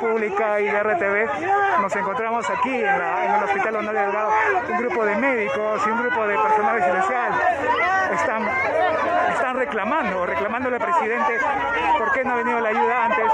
República y de RTV, nos encontramos aquí en el Hospital Honorio Delgado. Un grupo de médicos y un grupo de personal residencial están reclamándole al presidente por qué no ha venido la ayuda antes.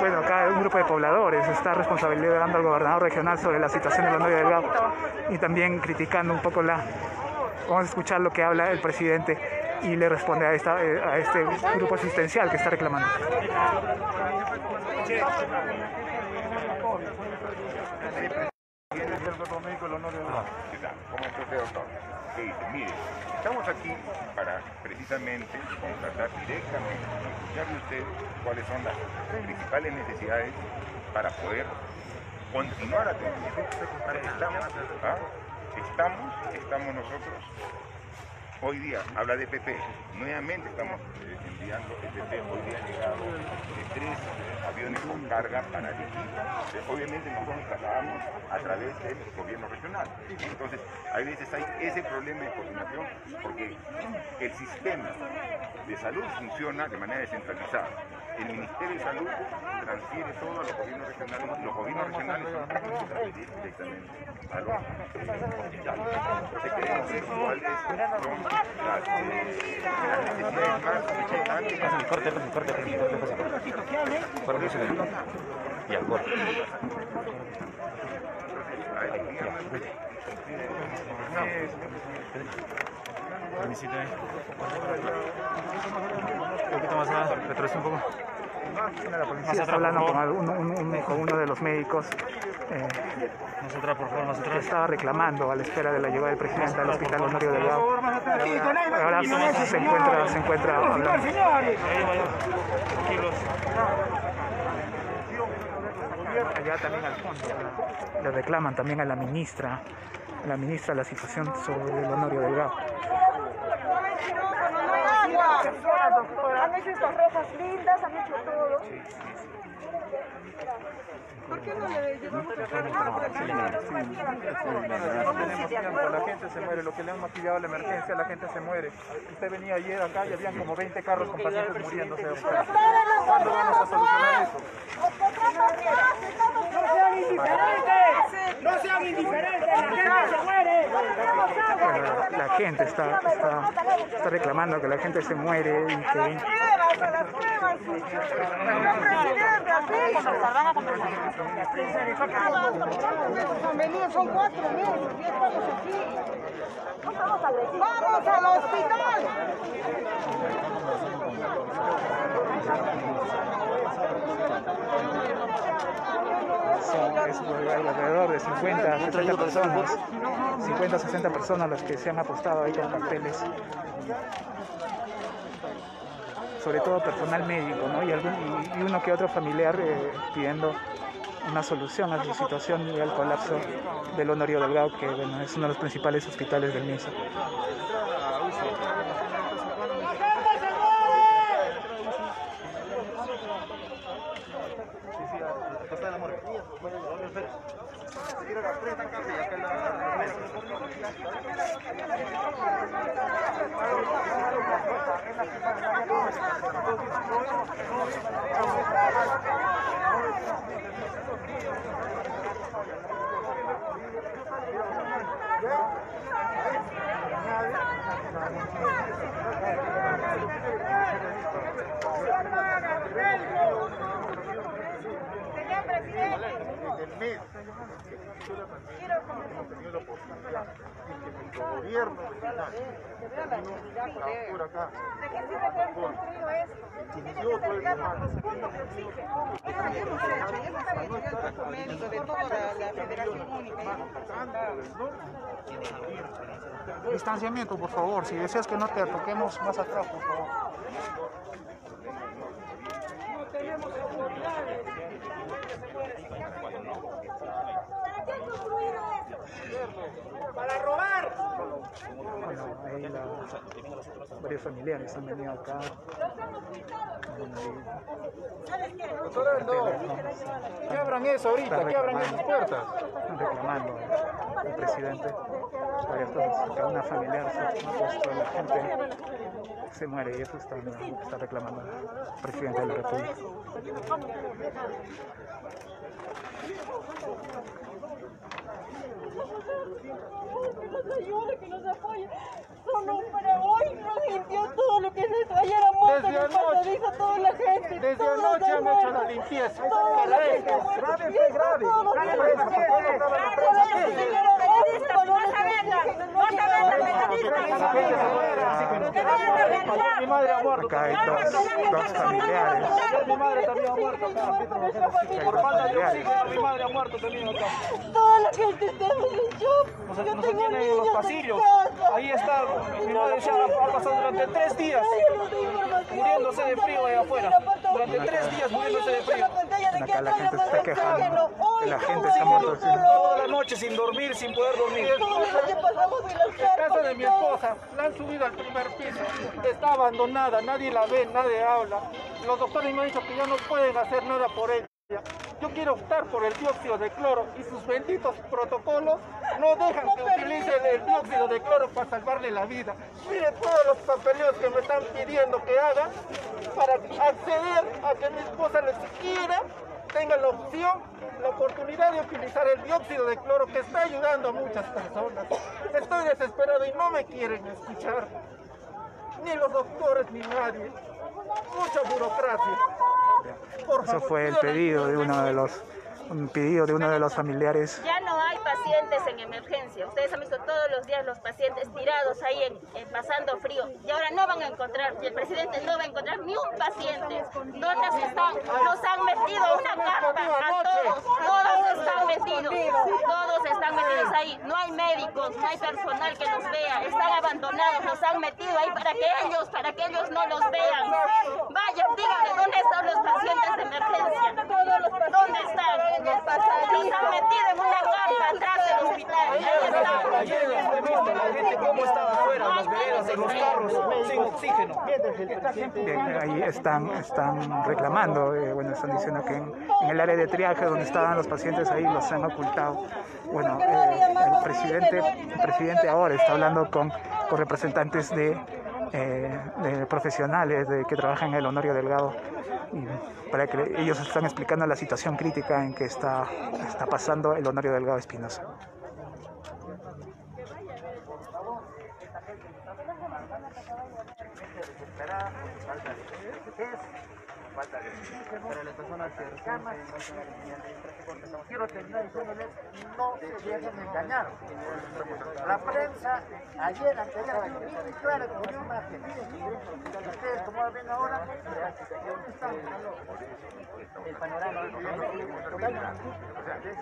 Bueno, acá un grupo de pobladores está responsabilizando al gobernador regional sobre la situación del Honorio Delgado y también criticando un poco la... Vamos a escuchar lo que habla el presidente y le responde a este grupo asistencial que está reclamando. Mire, estamos aquí para precisamente contratar directamente, escuchar de ustedes cuáles son las principales necesidades para poder continuar atendiendo. Estamos nosotros. Hoy día habla de PP, nuevamente estamos enviando el PP, hoy día ha llegado de 3 aviones con carga para el equipo. Obviamente nosotros nos trasladamos a través del gobierno regional. Entonces, a veces hay ese problema de coordinación porque el sistema de salud funciona de manera descentralizada. El Ministerio de Salud transfiere todo a los gobiernos regionales. Los gobiernos regionales son directamente a los hospitales. Entonces queremos ver cuáles son las necesidades más importantes. Corte. Un poquito más atrás, retroceso un poco. Más atrás, hablando con uno de los médicos. Más atrás, por favor, más atrás. Que estaba reclamando a la espera de la llegada del presidente al Hospital Honorio Delgado. Ahora se encuentra hablando. Allá también al fondo le reclaman también a la ministra la situación sobre el Honorio Delgado. Han hecho estas rejas lindas, han hecho todo. ¿Por qué no le llevamos la carga? La gente se muere, lo que le han maquillado a la emergencia, la gente se muere. Usted venía ayer acá y habían como 20 carros con pacientes muriéndose. ¿Cuándo vamos a solucionar eso? ¡No sean indiferentes! ¡La gente se muere! La gente está reclamando que la gente se muere y que... Son 4 meses, ya estamos aquí. ¡Vamos al hospital! Es alrededor de 50 o 60 personas las que se han apostado ahí con carteles. Sobre todo personal médico, ¿no? y uno que otro familiar pidiendo una solución a su situación y al colapso del Honorio Delgado, que bueno, es uno de los principales hospitales del MINSA. Señor presidente. Quiero distanciamiento, por favor. Si deseas que no te toquemos más atrás, por favor. No tenemos oportunidades. ¿Para qué construyeron eso? Para robar. Bueno, ahí varios familiares han venido acá. ¿Qué abran eso ahorita? ¿Qué abran esas puertas? Están reclamando el presidente. Varias cosas. Cada una familiar se ha puesto a la gente. Se muere y eso está reclamando el presidente de la República. Que nos ayude, que nos apoye. Solo para hoy nos sintió todo lo que es esto. Ayer a muerto nos pasadizo toda la gente. Desde anoche han hecho la limpieza. Grave. Acá hay dos familiares. Mi madre también ha muerto acá. Por falta de oxígeno, mi madre ha muerto también acá. Toda la gente estamos en shock. Yo tengo niños en pasillos. Ahí está. Mi madre ya ha pasado durante 3 días muriéndose de frío ahí afuera. Durante 3 días muriéndose de frío. Acá la gente se está quejando. La gente está muerta. Toda la noche sin dormir, sin poder dormir. La casa de mi esposa la han subido al primer piso. Está abandonada, nadie la ve, nadie habla. Los doctores me han dicho que ya no pueden hacer nada por ella. Yo quiero optar por el dióxido de cloro y sus benditos protocolos no dejan que utilice el dióxido de cloro para salvarle la vida. Mire todos los papeleos que me están pidiendo que haga para acceder a que mi esposa ni siquiera tenga la opción, la oportunidad de utilizar el dióxido de cloro que está ayudando a muchas personas. Estoy desesperado y no me quieren escuchar, ni los doctores ni nadie. Mucha burocracia. Eso fue el pedido de uno de los familiares. Ya no hay pacientes en emergencia. Ustedes han visto todos los días los pacientes tirados ahí pasando frío. Y ahora no van a encontrar, y el presidente no va a encontrar ni un paciente. ¿Dónde están? Nos han metido una carpa a todos. Todos están metidos. Todos están metidos ahí. No hay médicos, no hay personal que los vea. Están abandonados, los han metido ahí para que ellos no los vean. Vayan, díganme, ¿dónde están los pacientes de emergencia? ¿Dónde están? Los pasadizos han metido en una carpa atrás del hospital. Ayer en el momento, la gente cómo estaba afuera, las veredas, en los carros, sin oxígeno. Ahí están reclamando, bueno, están diciendo que en el área de triaje donde estaban los pacientes ahí los han ocultado. Bueno, el presidente ahora está hablando con representantes de profesionales que trabajan en el Honorio Delgado. Para que ellos están explicando la situación crítica en que está pasando el Honorio Delgado Espinosa. Para las personas que reclaman, quiero terminar diciéndoles, no se dejen engañar. La prensa ayer, anterior, muy clara, con una que ustedes, como ven ahora, están el panorama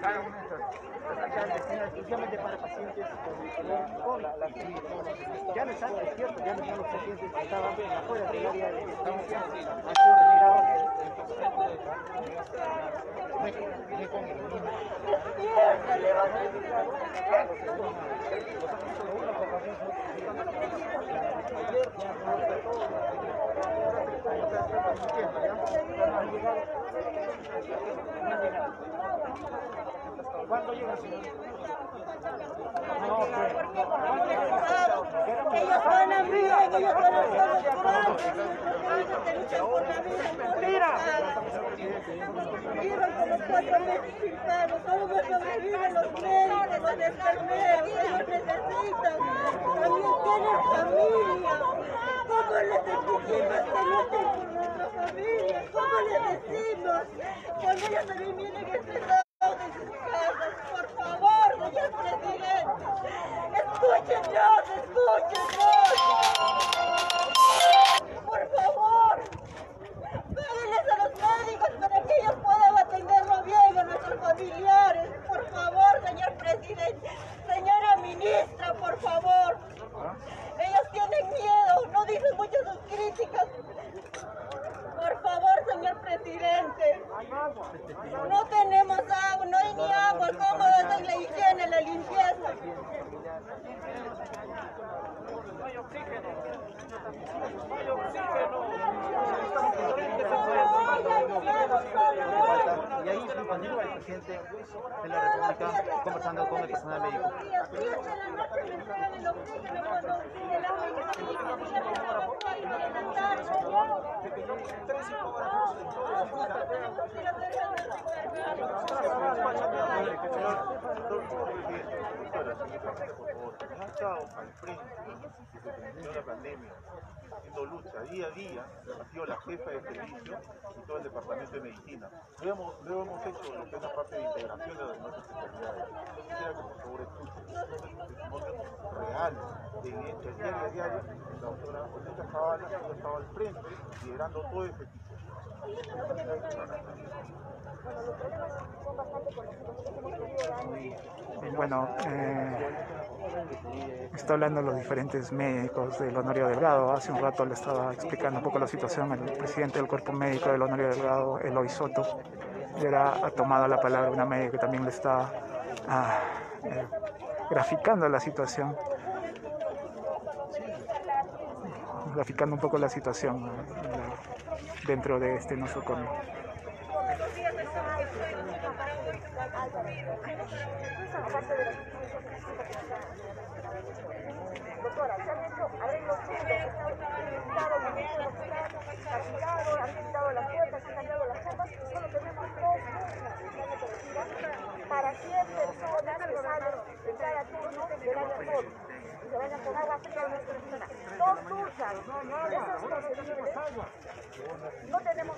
cada una de estas especialmente para pacientes con la COVID. Ya no están, es cierto, ya no están los pacientes que estaban afuera del área de estamos. ¿Cuándo llega? ¿Cómo les decimos? Cuando ellos también vienen a este estado de sus casas. No tenemos agua, no hay ni agua. ¿Cómo va a ser la higiene, la limpieza? No hay oxígeno. No hay oxígeno. Y ahí se encontró el presidente de la República conversando con el personal médico. De la pandemia, haciendo lucha día a día, ha sido la jefa de servicio y todo el departamento de medicina. Luego hemos hecho lo que es la parte de integración de las nuevas especialidades. Quisiera que por favor escuchen los testimonios reales, de evidencia diaria a diaria. La doctora Oleta Zavala ha estado al frente liderando todo ese equipo. Bueno, está hablando los diferentes médicos del Honorio Delgado. Hace un rato le estaba explicando un poco la situación. El presidente del cuerpo médico del Honorio Delgado, Eloy Soto, ha tomado la palabra una médica que también le está graficando la situación. Graficando un poco la situación dentro de este nosocomio. Para 100 personas que salen de cada turno del área COVID y se van a tomar la fría de nuestra oficina. Dos duchas, no tenemos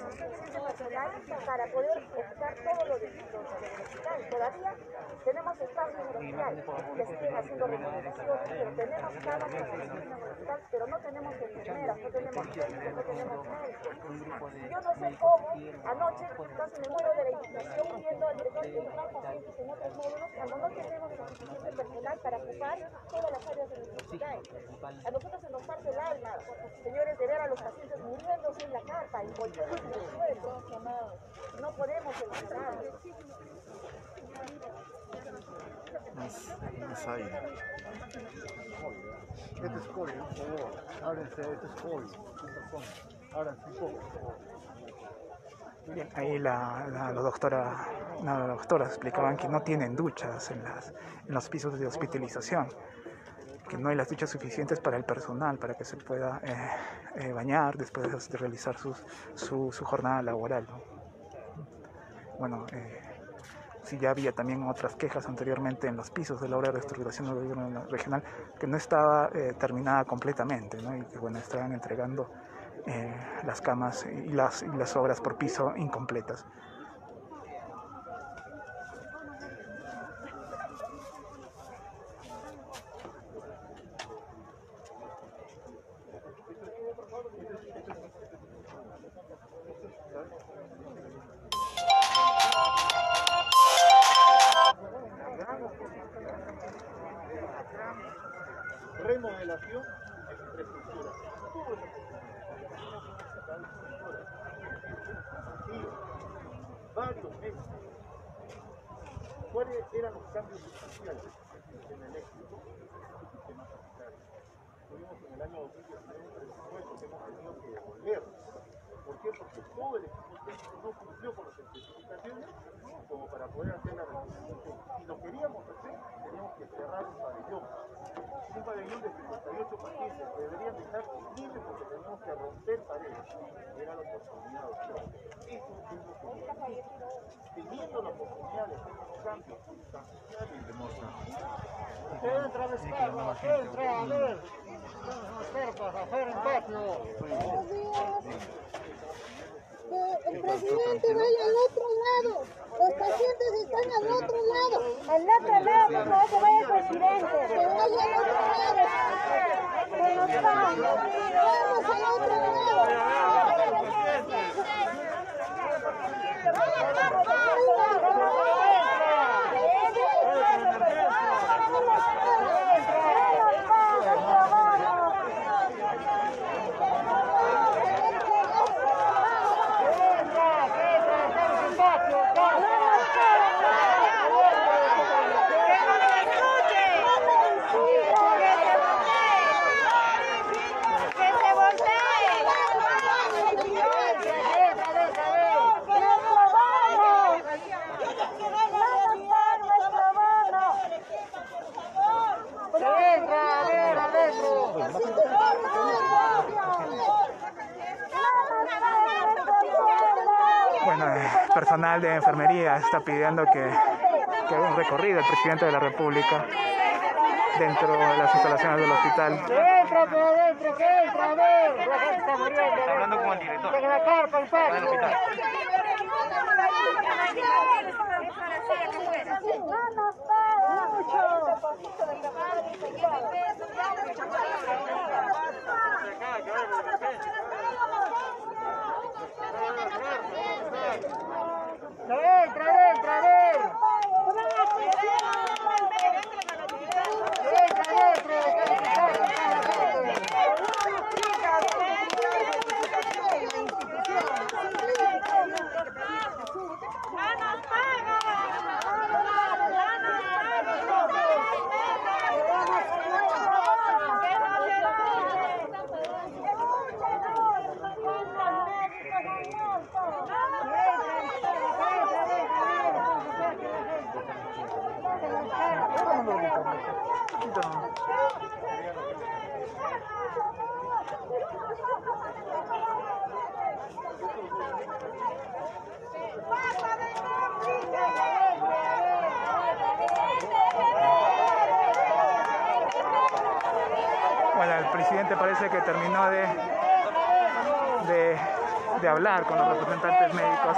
suficiente personal para poder ejecutar todo lo de hospital. Todavía tenemos espacio en el hospital, que siguen haciendo remodelaciones, pero tenemos camas para el hospital, pero no tenemos enfermeras, no tenemos médicos. Yo no sé cómo, anoche casi me muero de la indignación viendo al director de los pacientes en otros módulos, cuando no tenemos suficiente personal para ocupar todas las áreas de nuestro hospital. A nosotros se nos parte el alma, señores, de ver a los pacientes muriéndose en la carpa, envolviéndose en el suelo. No podemos encerrar. Más ahí. Este es COVID, por favor. Ábrense, este es COVID. Ábrense un poco, por favor. Bien, ahí las doctoras explicaban que no tienen duchas en los pisos de hospitalización, que no hay las duchas suficientes para el personal, para que se pueda bañar después de realizar su jornada laboral, ¿no? Bueno, sí, ya había también otras quejas anteriormente en los pisos de la obra de reestructuración del gobierno regional, que no estaba terminada completamente, ¿no? Y que bueno, estaban entregando las camas y las obras por piso incompletas. Remodelación de infraestructura. Y varios meses. ¿Cuáles eran los cambios sustanciales en el sistema eléctrico y el sistema sanitario? Tuvimos en el año 2019 un presupuesto que hemos tenido que devolver. ¿Por qué? Porque todo el equipo técnico no cumplió con las especificaciones como para poder hacer la reconstrucción. Si lo queríamos hacer, teníamos que cerrar un pabellón de 58 pacientes que deberían estar libres porque teníamos que romper paredes. Era la oportunidad de opción. Eso es teniendo la oportunidad de hacer un cambio sustancial. El presidente vaya al otro lado, los pacientes están al otro lado. Al otro lado, por favor, que vaya el presidente. Que vaya al otro lado. Que nos vamos. Vamos al otro lado. bueno, personal de enfermería está pidiendo que haga un recorrido el presidente de la República dentro de las instalaciones del hospital. Está hablando con el director. Bueno, el presidente parece que terminó de hablar con los representantes médicos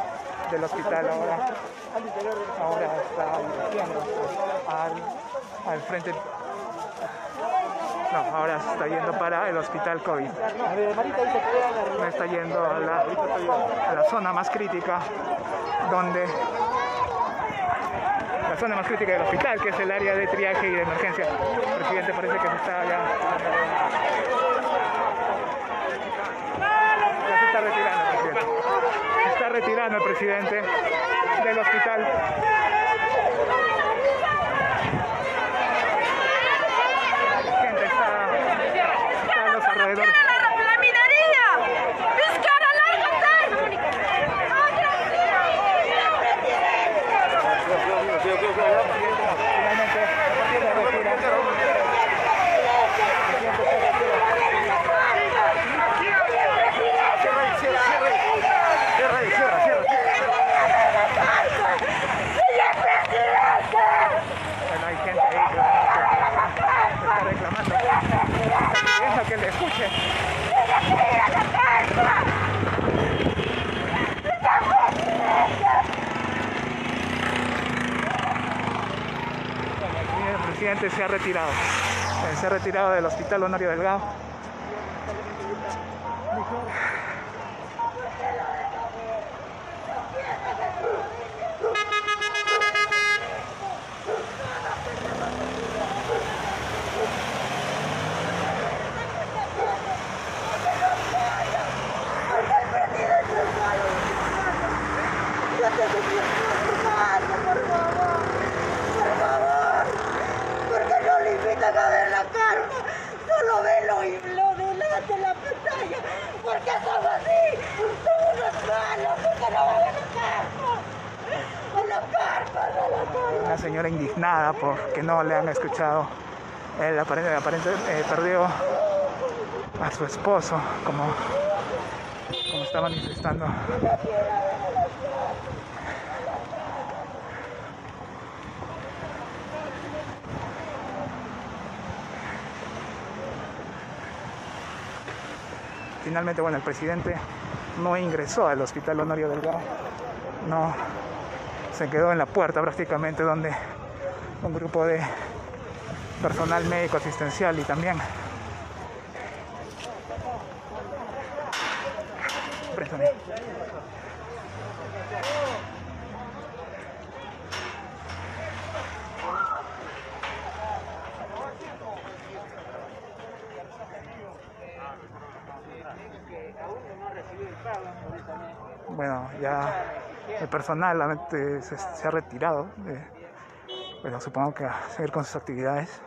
del hospital. Ahora está dirigiendo al frente. No, ahora se está yendo para el hospital COVID. Me está yendo a la zona más crítica, del hospital, que es el área de triaje y de emergencia. El presidente parece que se está allá. Se está retirando el presidente. Se está retirando el presidente del hospital. El presidente se ha retirado del hospital Honorio Delgado. Una señora indignada porque no le han escuchado. El aparente perdió a su esposo, como está manifestando. Finalmente, bueno, el presidente no ingresó al hospital Honorio Delgado, no, se quedó en la puerta prácticamente, donde un grupo de personal médico asistencial y también bueno, ya el personal se ha retirado, pero supongo que va a seguir con sus actividades.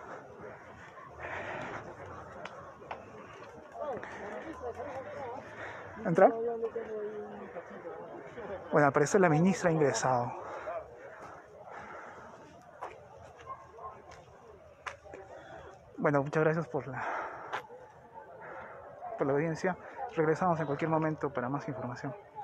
¿Entra? Bueno, al parecer la ministra ha ingresado. Bueno, muchas gracias por la audiencia. Regresamos en cualquier momento para más información.